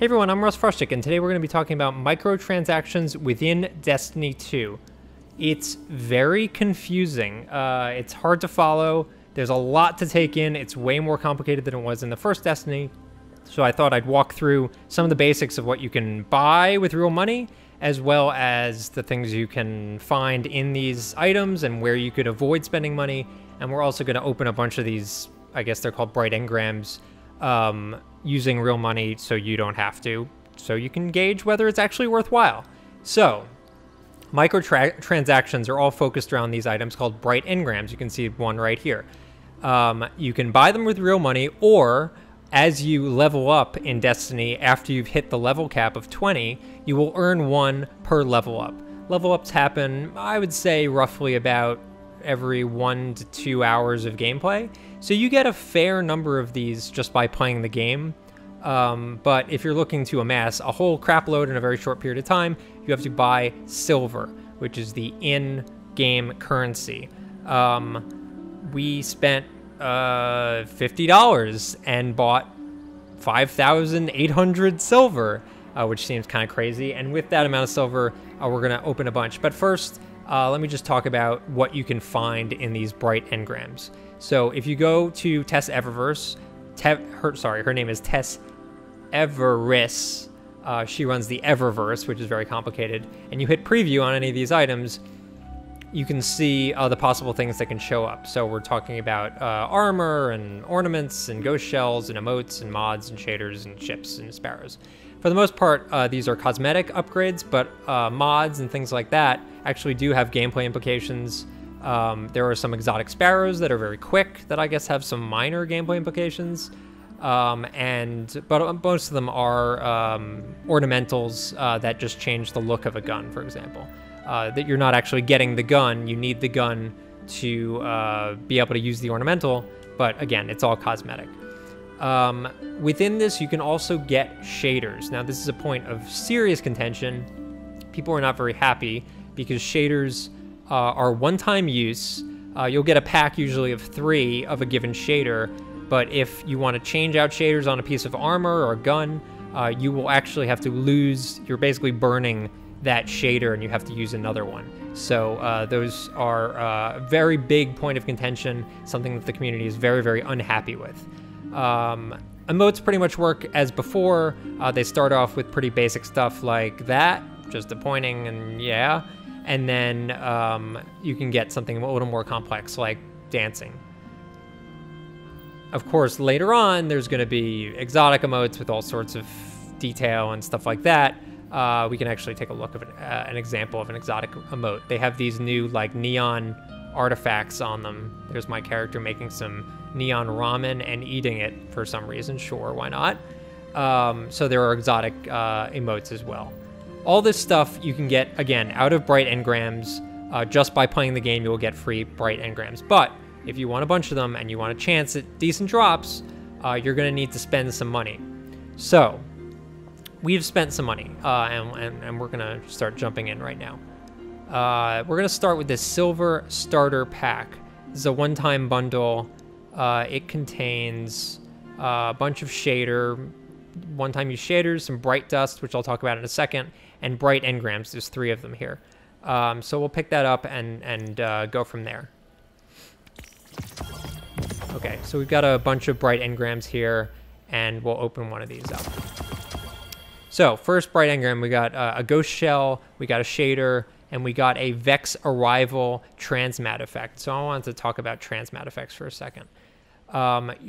Hey everyone, I'm Russ Frostick, and today we're going to be talking about microtransactions within Destiny 2. It's very confusing. It's hard to follow. There's a lot to take in. It's way more complicated than it was in the first Destiny. So I thought I'd walk through some of the basics of what you can buy with real money, as well as the things you can find in these items and where you could avoid spending money. And we're also going to open a bunch of these, I guess they're called Bright Engrams, using real money so you don't have to, so you can gauge whether it's actually worthwhile. So, microtransactions are all focused around these items called Bright Engrams. You can see one right here. You can buy them with real money, or as you level up in Destiny after you've hit the level cap of 20, you will earn one per level up. Level ups happen, I would say, roughly about every 1 to 2 hours of gameplay. So you get a fair number of these just by playing the game. But if you're looking to amass a whole crap load in a very short period of time, you have to buy silver, which is the in-game currency. We spent $50 and bought 5,800 silver, which seems kind of crazy. And with that amount of silver, we're going to open a bunch. But first, let me just talk about what you can find in these Bright Engrams. So if you go to Tess Eververse, her name is Tess Everis. She runs the Eververse, which is very complicated. And you hit preview on any of these items, you can see the possible things that can show up. So we're talking about armor and ornaments and ghost shells and emotes and mods and shaders and ships and sparrows. For the most part, these are cosmetic upgrades, but mods and things like that actually do have gameplay implications. There are some exotic sparrows that are very quick that I guess have some minor gameplay implications, but most of them are ornamentals that just change the look of a gun, for example. That you're not actually getting the gun, you need the gun to be able to use the ornamental, but again, it's all cosmetic. Within this, you can also get shaders. Now, this is a point of serious contention. People are not very happy because shaders are one-time use. You'll get a pack usually of 3 of a given shader, but if you want to change out shaders on a piece of armor or a gun, you will actually have to lose, you're basically burning that shader and you have to use another one. So those are a very big point of contention, something that the community is very, very unhappy with. Emotes pretty much work as before. They start off with pretty basic stuff like that, just a pointing and yeah, and then you can get something a little more complex like dancing. Of course, later on, there's going to be exotic emotes with all sorts of detail and stuff like that. We can actually take a look at an example of an exotic emote. They have these new like neon artifacts on them. There's my character making some neon ramen and eating it for some reason. Sure, why not? So there are exotic emotes as well. All this stuff you can get, again, out of Bright Engrams. Just by playing the game, you will get free Bright Engrams. But if you want a bunch of them and you want a chance at decent drops, you're going to need to spend some money. So we've spent some money, and we're going to start jumping in right now. We're going to start with this Silver Starter Pack. This is a one-time bundle. It contains a bunch of shader, one-time use shaders, some bright dust, which I'll talk about in a second, and Bright Engrams. There's 3 of them here. So we'll pick that up and go from there. Okay, so we've got a bunch of Bright Engrams here, and we'll open one of these up. So first Bright Engram, we got a ghost shell, we got a shader, and we got a Vex Arrival Transmat effect. So I wanted to talk about Transmat effects for a second.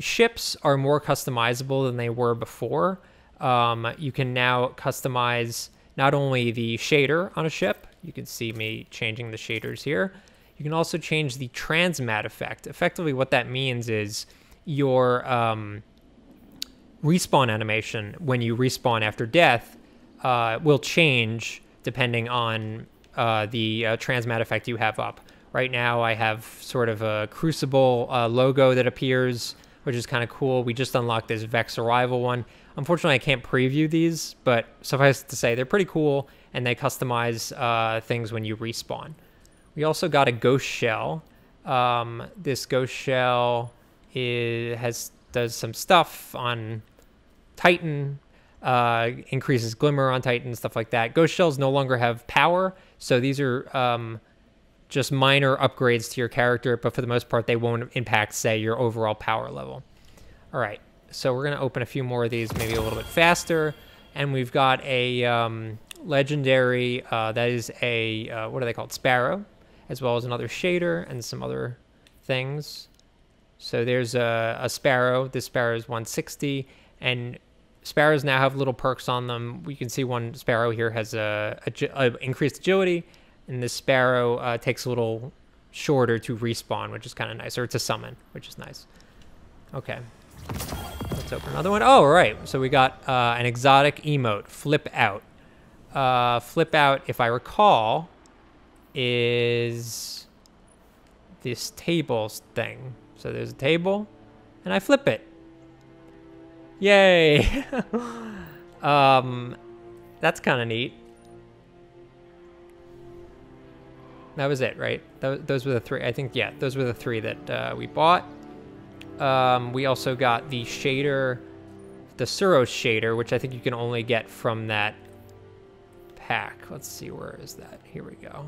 Ships are more customizable than they were before. You can now customize not only the shader on a ship, you can see me changing the shaders here. You can also change the Transmat effect. Effectively what that means is your respawn animation when you respawn after death will change depending on the Transmat effect you have up. Right now I have sort of a Crucible logo that appears, which is kind of cool. We just unlocked this Vex Arrival one. Unfortunately, I can't preview these, but suffice to say, they're pretty cool, and they customize things when you respawn. We also got a ghost shell. This ghost shell does some stuff on Titan. increases Glimmer on Titan, stuff like that. Ghost Shells no longer have power, so these are just minor upgrades to your character, but for the most part, they won't impact, say, your overall power level. All right, so we're going to open a few more of these, maybe a little bit faster, and we've got a legendary, that is a, what are they called, Sparrow, as well as another shader and some other things. So there's a Sparrow. This Sparrow is 160, and Sparrows now have little perks on them. We can see one Sparrow here has a increased agility, and this Sparrow takes a little shorter to respawn, which is kind of nice, or to summon, which is nice. Okay, let's open another one. Oh, right, so we got an exotic emote, Flip Out. Flip Out, if I recall, is this tables thing. So there's a table, and I flip it. Yay! That's kind of neat. That was it, right? Those were the three, I think, yeah, those were the three that we bought. We also got the shader, the Suros shader, which I think you can only get from that pack. Let's see, where is that? Here we go.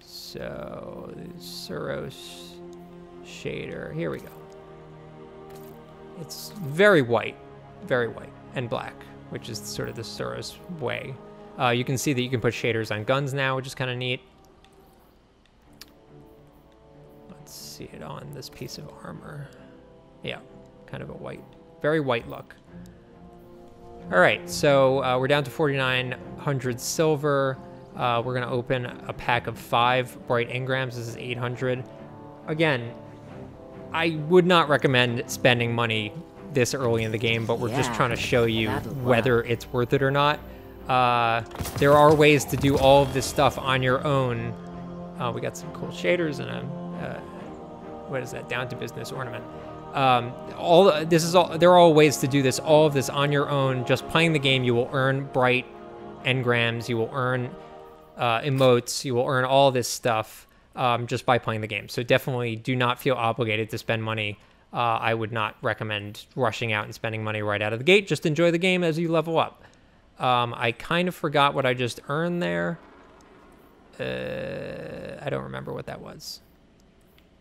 So, Suros shader, here we go. It's very white and black, which is sort of the Suros way. You can see that you can put shaders on guns now, which is kind of neat. Let's see it on this piece of armor. Yeah, kind of a white, very white look. All right, so we're down to 4,900 silver. We're gonna open a pack of 5 Bright Engrams. This is 800. Again, I would not recommend spending money this early in the game, but we're just trying to show you whether it's worth it or not. There are ways to do all of this stuff on your own. We got some cool shaders and a, what is that, down to business ornament. There are all ways to do this, all of this on your own. Just playing the game, you will earn Bright Engrams, you will earn emotes, you will earn all this stuff. Just by playing the game. So definitely do not feel obligated to spend money. I would not recommend rushing out and spending money right out of the gate. Just enjoy the game as you level up. I kind of forgot what I just earned there. I don't remember what that was.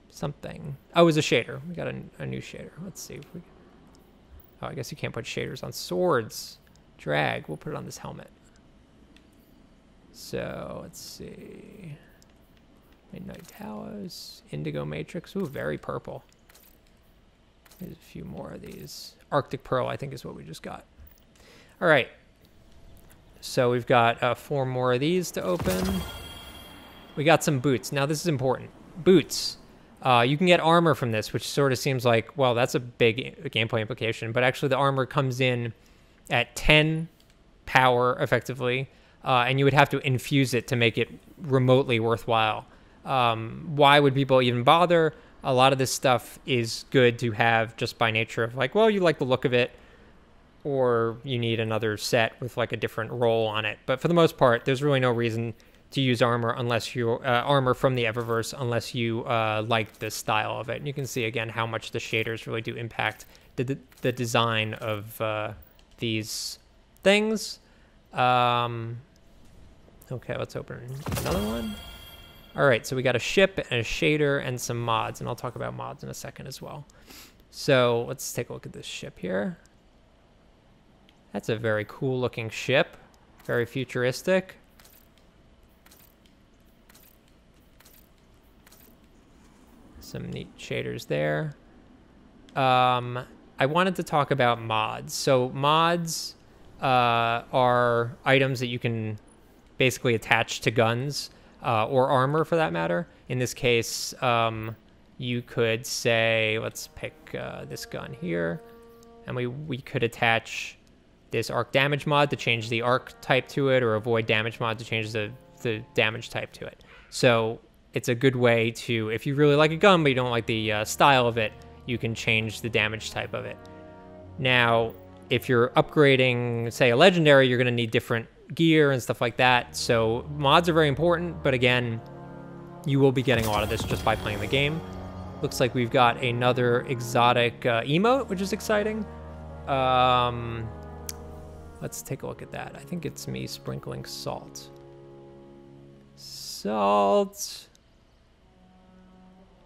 Something. Oh, it was a shader. We got a new shader. Let's see. If we... Oh, I guess you can't put shaders on swords. Drag. We'll put it on this helmet. So, let's see... Midnight Towers, Indigo Matrix. Ooh, very purple. There's a few more of these. Arctic Pearl, I think, is what we just got. All right. So we've got 4 more of these to open. We got some boots. Now, this is important. Boots. You can get armor from this, which sort of seems like, well, that's a big gameplay implication. But actually, the armor comes in at 10 power, effectively. And you would have to infuse it to make it remotely worthwhile. Why would people even bother? A lot of this stuff is good to have just by nature of like, well, you like the look of it, or you need another set with like a different roll on it. But for the most part, there's really no reason to use armor unless you armor from the Eververse unless you like the style of it. And you can see again how much the shaders really do impact the design of these things. Okay, let's open another one. All right, so we got a ship and a shader and some mods, and I'll talk about mods in a second as well. So let's take a look at this ship here. That's a very cool looking ship, very futuristic. Some neat shaders there. I wanted to talk about mods. So mods are items that you can basically attach to guns. Or armor, for that matter. In this case, you could say, let's pick this gun here, and we could attach this arc damage mod to change the arc type to it, or avoid damage mod to change the damage type to it. So it's a good way to, if you really like a gun but you don't like the style of it, you can change the damage type of it. Now, if you're upgrading, say, a legendary, you're going to need different gear and stuff like that. So mods are very important, but again, you will be getting a lot of this just by playing the game. Looks like we've got another exotic emote, which is exciting. Let's take a look at that. I think it's me sprinkling salt. Salt.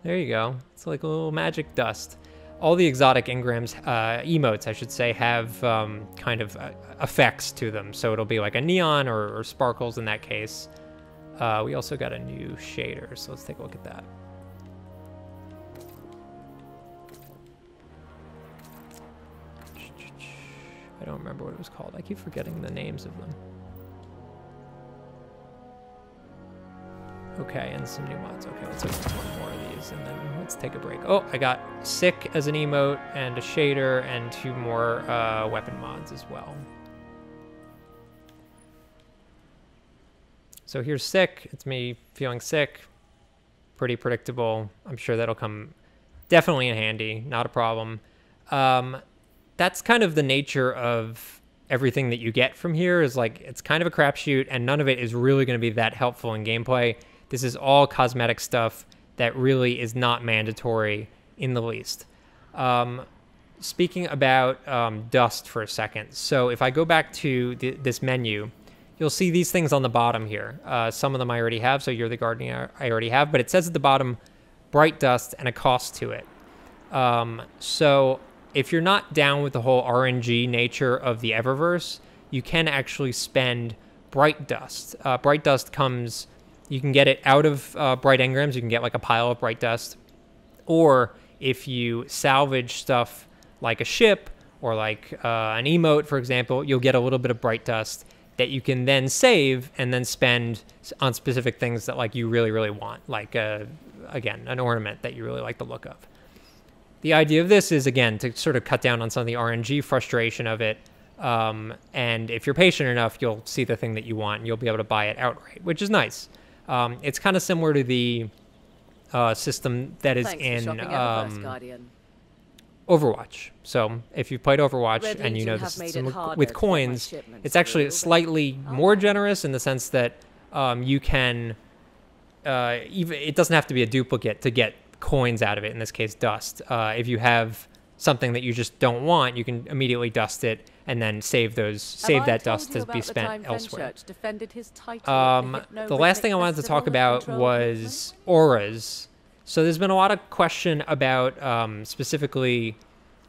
There you go. It's like a little magic dust. All the exotic engrams, emotes, I should say, have kind of effects to them. So it'll be like a neon or sparkles in that case. We also got a new shader, so let's take a look at that. I don't remember what it was called. I keep forgetting the names of them. Okay, and some new mods. Okay, let's open one more of these, and then let's take a break. Oh, I got sick as an emote, and a shader, and two more weapon mods as well. So here's sick. It's me feeling sick. Pretty predictable. I'm sure that'll come definitely in handy. Not a problem. That's kind of the nature of everything that you get from here, is like it's kind of a crapshoot, and none of it is really going to be that helpful in gameplay. This is all cosmetic stuff that really is not mandatory in the least. Speaking about dust for a second, so if I go back to this menu, you'll see these things on the bottom here. Some of them I already have, so You're the Guardian I already have, but it says at the bottom, bright dust and a cost to it. So if you're not down with the whole RNG nature of the Eververse, you can actually spend bright dust. Bright dust comes, you can get it out of bright engrams, you can get like a pile of bright dust. Or if you salvage stuff like a ship or like an emote, for example, you'll get a little bit of bright dust that you can then save and then spend on specific things that like you really, really want. Like, again, an ornament that you really like the look of. The idea of this is, again, to sort of cut down on some of the RNG frustration of it, and if you're patient enough, you'll see the thing that you want, and you'll be able to buy it outright, which is nice. It's kind of similar to the system that is in Overwatch. So if you've played Overwatch and you know the system with coins, it's actually slightly more generous in the sense that you can... even it doesn't have to be a duplicate to get coins out of it, in this case dust. If you have something that you just don't want, you can immediately dust it and then save those, save that dust to be spent elsewhere. The last thing I wanted to talk about was auras. So there's been a lot of question about specifically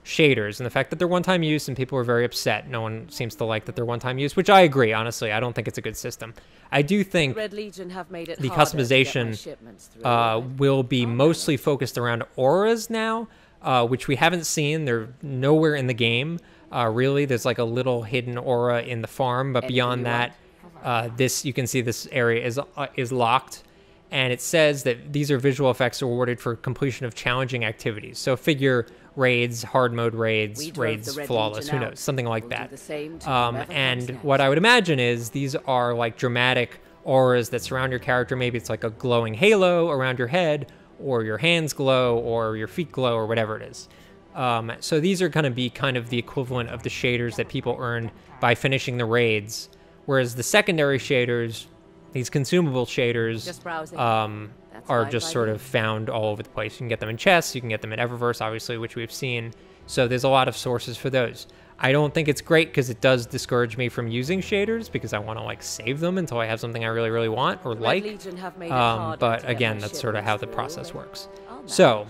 shaders and the fact that they're one-time use, and people are very upset. No one seems to like that they're one-time use, which I agree, honestly. I don't think it's a good system. I do think Red Legion have made it the customization will be mostly focused around auras now, which we haven't seen. They're nowhere in the game, really. There's like a little hidden aura in the farm, but beyond that, this, you can see this area is locked, and it says that these are visual effects awarded for completion of challenging activities. So figure raids, hard mode raids, raids flawless, who knows, something like that. And what I would imagine is these are like dramatic auras that surround your character. Maybe it's like a glowing halo around your head, or your hands glow, or your feet glow, or whatever it is. So these are going to be kind of the equivalent of the shaders that people earned by finishing the raids, whereas the secondary shaders, these consumable shaders, are just sort of found all over the place. You can get them in chests, you can get them in Eververse, obviously, which we've seen. So there's a lot of sources for those. I don't think it's great because it does discourage me from using shaders, because I want to like save them until I have something I really, really want or like. But again, that's sort of how the process works. So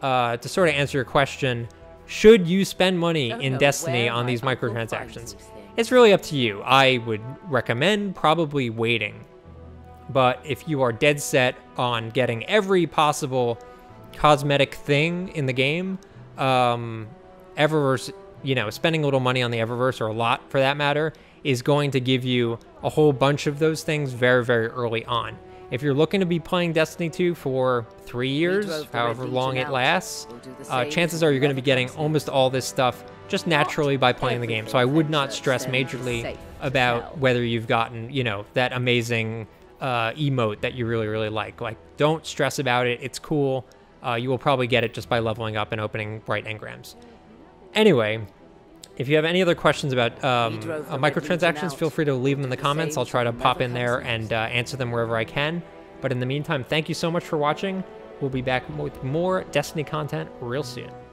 to sort of answer your question, should you spend money in Destiny on these microtransactions? It's really up to you. I would recommend probably waiting. But if you are dead set on getting every possible cosmetic thing in the game, Eververse, you know, spending a little money on the Eververse, or a lot for that matter, is going to give you a whole bunch of those things very, very early on. If you're looking to be playing Destiny 2 for 3 years, however long it lasts, chances are you're going to be getting almost all this stuff just naturally by playing the game. So I would not stress majorly about whether you've gotten, you know, that amazing emote that you really, really like. Like, don't stress about it. It's cool. You will probably get it just by leveling up and opening bright engrams. Anyway, if you have any other questions about microtransactions, feel free to leave them in the comments. I'll try to pop in there and answer them wherever I can. But in the meantime, thank you so much for watching. We'll be back with more Destiny content real soon.